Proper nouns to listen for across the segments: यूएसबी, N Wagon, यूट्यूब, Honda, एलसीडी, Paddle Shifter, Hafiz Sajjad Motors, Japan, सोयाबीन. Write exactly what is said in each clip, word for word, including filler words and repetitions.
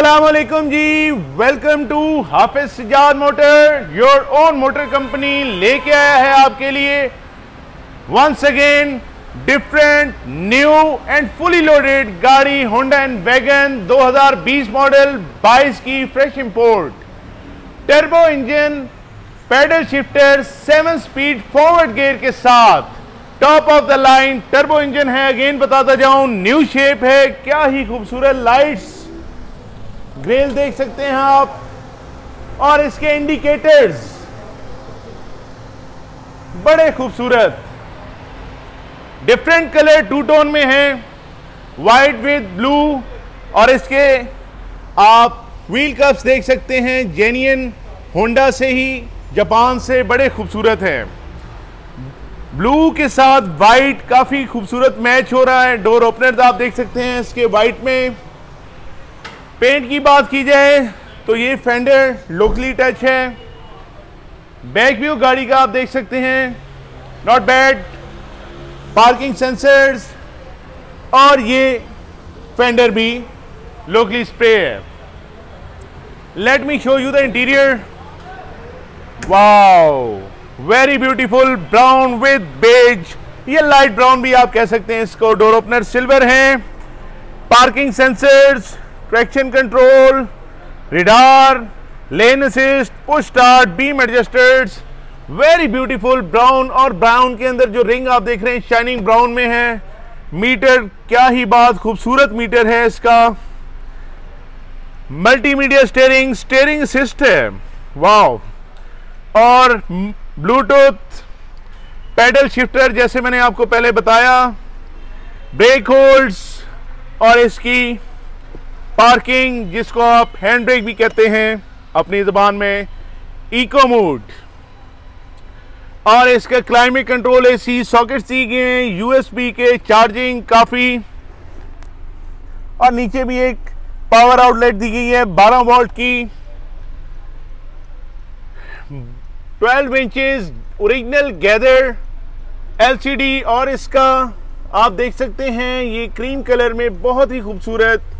अस्सलामुअलैकुम जी, welcome to Hafiz Sajjad motor, your own motor company. लेके आया है आपके लिए once again different new and fully loaded गाड़ी होंडा एंड वैगन दो हज़ार बीस मॉडल बाईस की fresh import, turbo engine, paddle shifter, seven speed forward gear के साथ top of the line turbo engine है। अगेन बताता जाऊं, न्यू शेप है, क्या ही खूबसूरत लाइट्स ग्रेल देख सकते हैं आप, और इसके इंडिकेटर्स बड़े खूबसूरत डिफरेंट कलर टू टोन में हैं, वाइट विद ब्लू। और इसके आप व्हील कप्स देख सकते हैं, जेन्युइन होंडा से ही, जापान से, बड़े खूबसूरत हैं। ब्लू के साथ वाइट काफ़ी खूबसूरत मैच हो रहा है। डोर ओपनर्स आप देख सकते हैं इसके वाइट में। पेंट की बात की जाए तो ये फेंडर लोकली टच है। बैक व्यू गाड़ी का आप देख सकते हैं, नॉट बैड। पार्किंग सेंसर्स और ये फेंडर भी लोकली स्प्रे है। Let me show you the interior. Wow, very beautiful, brown with beige, ये लाइट ब्राउन भी आप कह सकते हैं इसको। डोर ओपनर सिल्वर हैं, parking sensors, traction control, radar, lane assist, push start, beam adjusters, very beautiful brown. और brown के अंदर जो रिंग आप देख रहे हैं शाइनिंग ब्राउन में है। मीटर, क्या ही बात, खूबसूरत मीटर है इसका। मल्टीमीडिया स्टीयरिंग, स्टीयरिंग असिस्ट है, वाओ। और ब्लूटूथ, पैडल शिफ्टर जैसे मैंने आपको पहले बताया, ब्रेक होल्ड्स, और इसकी पार्किंग जिसको आप हैंड ब्रेक भी कहते हैं अपनी ज़बान में, इको मोड। और इसका क्लाइमेट कंट्रोल, एसी, सॉकेट्स दी गए हैं, यूएसबी के, चार्जिंग काफ़ी। और नीचे भी एक पावर आउटलेट दी गई है बारह वोल्ट की। बारह इंचेस ओरिजिनल गैदर एलसीडी। और इसका आप देख सकते हैं ये क्रीम कलर में बहुत ही खूबसूरत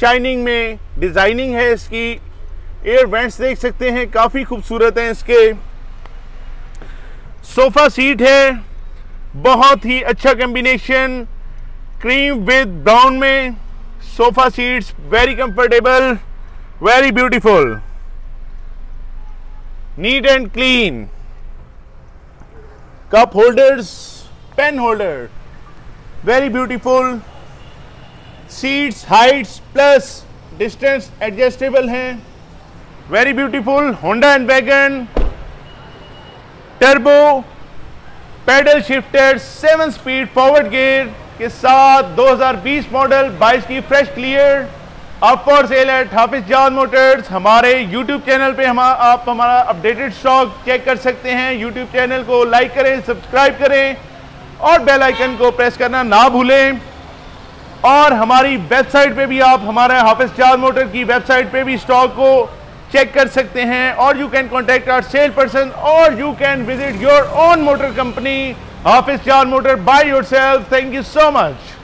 शाइनिंग में डिज़ाइनिंग है इसकी। एयर वेंट्स देख सकते हैं, काफ़ी खूबसूरत हैं इसके। सोफ़ा सीट है, बहुत ही अच्छा कम्बिनेशन, क्रीम विद ब्राउन में sofa seats, very comfortable, very beautiful, neat and clean. Cup holders, pen holder, very beautiful. Seats heights plus distance adjustable हैं, very beautiful. Honda and wagon turbo, paddle shifter, seven speed forward gear के साथ दो हज़ार बीस model बाईस की fresh clear, up for sale at Hafiz Sajjad motors. हमारे यूट्यूब channel पे हम आप हमारा अपडेटेड स्टॉक चेक कर सकते हैं। यूट्यूब चैनल को लाइक करें, सब्सक्राइब करें और बेल आइकन को प्रेस करना ना भूलें। और हमारी वेबसाइट पे भी आप हमारे हाफिज सज्जाद मोटर की वेबसाइट पे भी स्टॉक को चेक कर सकते हैं। और you can contact our sale person और you can visit your own motor company Hafiz Sajjad motor by yourself. Thank you so much.